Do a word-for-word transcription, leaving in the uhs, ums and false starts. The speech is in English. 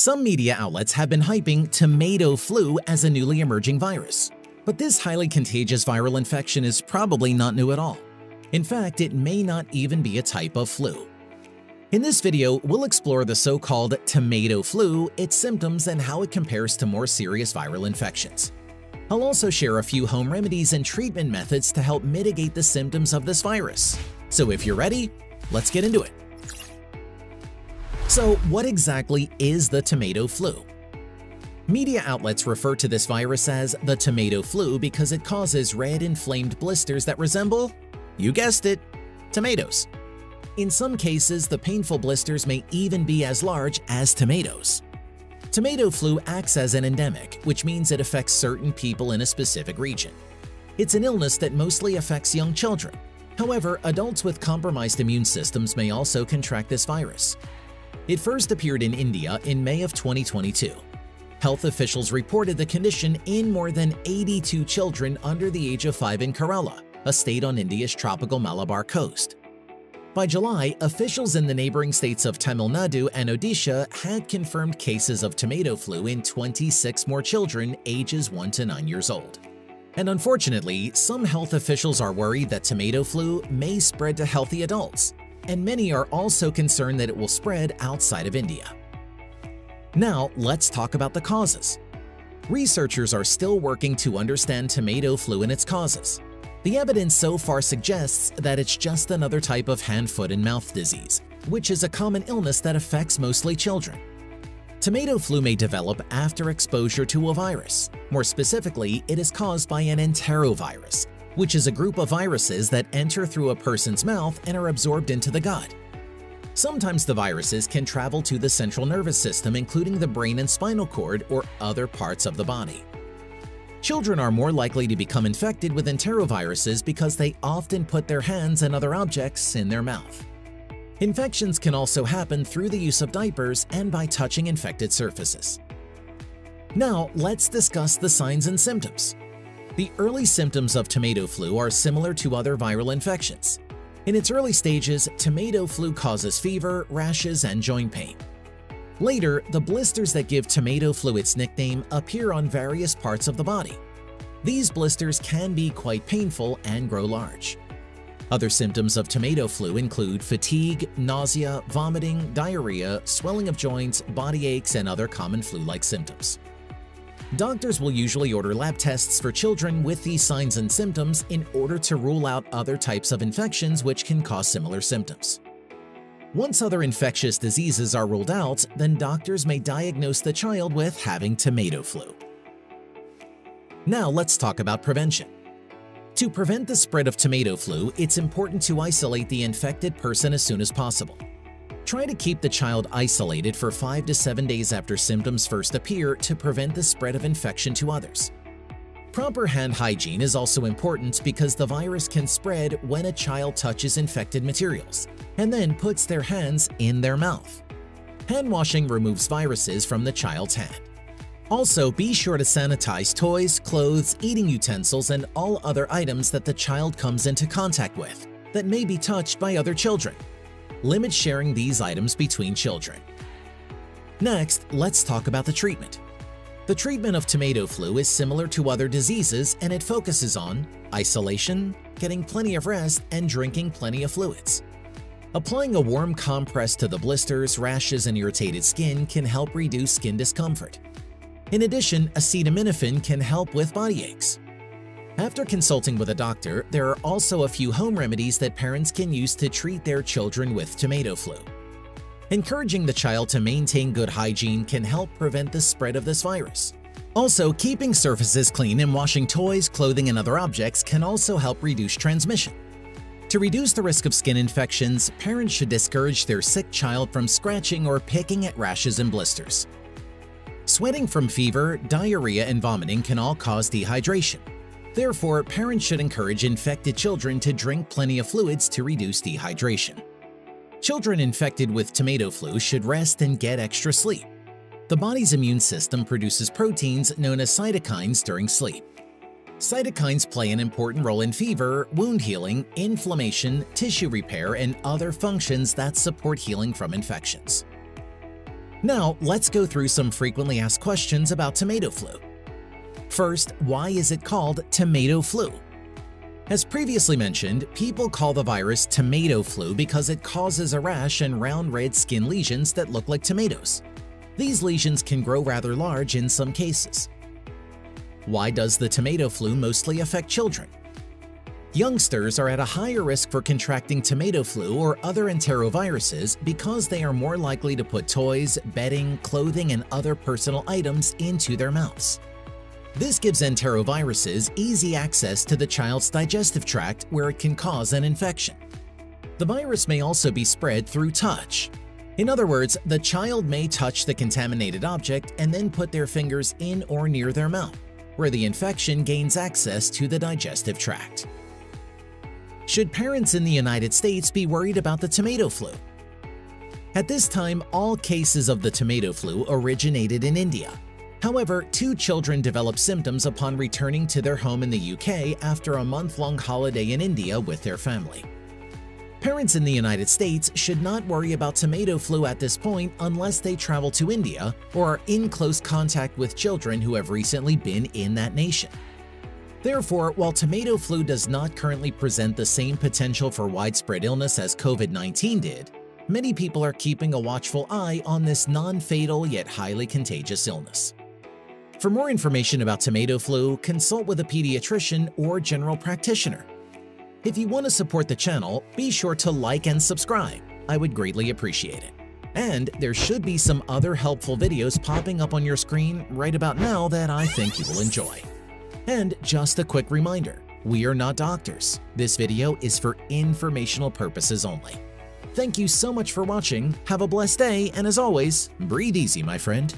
Some media outlets have been hyping tomato flu as a newly emerging virus, but this highly contagious viral infection is probably not new at all. In fact, it may not even be a type of flu. In this video, we'll explore the so-called tomato flu, its symptoms, and how it compares to more serious viral infections. I'll also share a few home remedies and treatment methods to help mitigate the symptoms of this virus. So if you're ready, let's get into it. So what exactly is the tomato flu? Media outlets refer to this virus as the tomato flu because it causes red inflamed blisters that resemble, you guessed it, tomatoes. In some cases, the painful blisters may even be as large as tomatoes. Tomato flu acts as an endemic, which means it affects certain people in a specific region. It's an illness that mostly affects young children. However, adults with compromised immune systems may also contract this virus. It first appeared in India in May of twenty twenty-two. Health officials reported the condition in more than eighty-two children under the age of five in Kerala, a state on India's tropical Malabar coast. By July, officials in the neighboring states of Tamil Nadu and Odisha had confirmed cases of tomato flu in twenty-six more children ages one to nine years old. And unfortunately, some health officials are worried that tomato flu may spread to healthy adults, and many are also concerned that it will spread outside of India. Now, let's talk about the causes. Researchers are still working to understand tomato flu and its causes. The evidence so far suggests that it's just another type of hand, foot, and mouth disease, which is a common illness that affects mostly children. Tomato flu may develop after exposure to a virus. More specifically, it is caused by an enterovirus, which is a group of viruses that enter through a person's mouth and are absorbed into the gut. Sometimes the viruses can travel to the central nervous system, including the brain and spinal cord or other parts of the body. Children are more likely to become infected with enteroviruses because they often put their hands and other objects in their mouth. Infections can also happen through the use of diapers and by touching infected surfaces. Now, let's discuss the signs and symptoms. The early symptoms of tomato flu are similar to other viral infections. In its early stages, tomato flu causes fever, rashes, and joint pain. Later, the blisters that give tomato flu its nickname appear on various parts of the body. These blisters can be quite painful and grow large. Other symptoms of tomato flu include fatigue, nausea, vomiting, diarrhea, swelling of joints, body aches, and other common flu-like symptoms. Doctors will usually order lab tests for children with these signs and symptoms in order to rule out other types of infections which can cause similar symptoms. Once other infectious diseases are ruled out, then doctors may diagnose the child with having tomato flu. Now let's talk about prevention. To prevent the spread of tomato flu, it's important to isolate the infected person as soon as possible. Try to keep the child isolated for five to seven days after symptoms first appear to prevent the spread of infection to others. Proper hand hygiene is also important because the virus can spread when a child touches infected materials and then puts their hands in their mouth. Hand washing removes viruses from the child's hand. Also, be sure to sanitize toys, clothes, eating utensils, and all other items that the child comes into contact with that may be touched by other children. Limit sharing these items between children. Next, let's talk about the treatment. The treatment of tomato flu is similar to other diseases and it focuses on isolation, getting plenty of rest, and drinking plenty of fluids. Applying a warm compress to the blisters, rashes, and irritated skin can help reduce skin discomfort. In addition, acetaminophen can help with body aches. After consulting with a doctor, there are also a few home remedies that parents can use to treat their children with tomato flu. Encouraging the child to maintain good hygiene can help prevent the spread of this virus. Also, keeping surfaces clean and washing toys, clothing, and other objects can also help reduce transmission. To reduce the risk of skin infections, parents should discourage their sick child from scratching or picking at rashes and blisters. Sweating from fever, diarrhea, and vomiting can all cause dehydration. Therefore, parents should encourage infected children to drink plenty of fluids to reduce dehydration. Children infected with tomato flu should rest and get extra sleep. The body's immune system produces proteins known as cytokines during sleep. Cytokines play an important role in fever, wound healing, inflammation, tissue repair, and other functions that support healing from infections. Now, let's go through some frequently asked questions about tomato flu. First, why is it called tomato flu? As previously mentioned, people call the virus tomato flu because it causes a rash and round red skin lesions that look like tomatoes. These lesions can grow rather large in some cases. Why does the tomato flu mostly affect children? Youngsters are at a higher risk for contracting tomato flu or other enteroviruses because they are more likely to put toys, bedding, clothing, and other personal items into their mouths. This gives enteroviruses easy access to the child's digestive tract, where it can cause an infection. The virus may also be spread through touch. In other words, the child may touch the contaminated object and then put their fingers in or near their mouth, where the infection gains access to the digestive tract. Should parents in the United States be worried about the tomato flu? At this time, all cases of the tomato flu originated in India. However, two children developed symptoms upon returning to their home in the U K after a month-long holiday in India with their family. Parents in the United States should not worry about tomato flu at this point unless they travel to India or are in close contact with children who have recently been in that nation. Therefore, while tomato flu does not currently present the same potential for widespread illness as COVID nineteen did, many people are keeping a watchful eye on this non-fatal yet highly contagious illness. For more information about tomato flu, consult with a pediatrician or general practitioner. If you want to support the channel, be sure to like and subscribe. I would greatly appreciate it. And there should be some other helpful videos popping up on your screen right about now that I think you will enjoy. And just a quick reminder, we are not doctors. This video is for informational purposes only. Thank you so much for watching. Have a blessed day, and as always, breathe easy, my friend.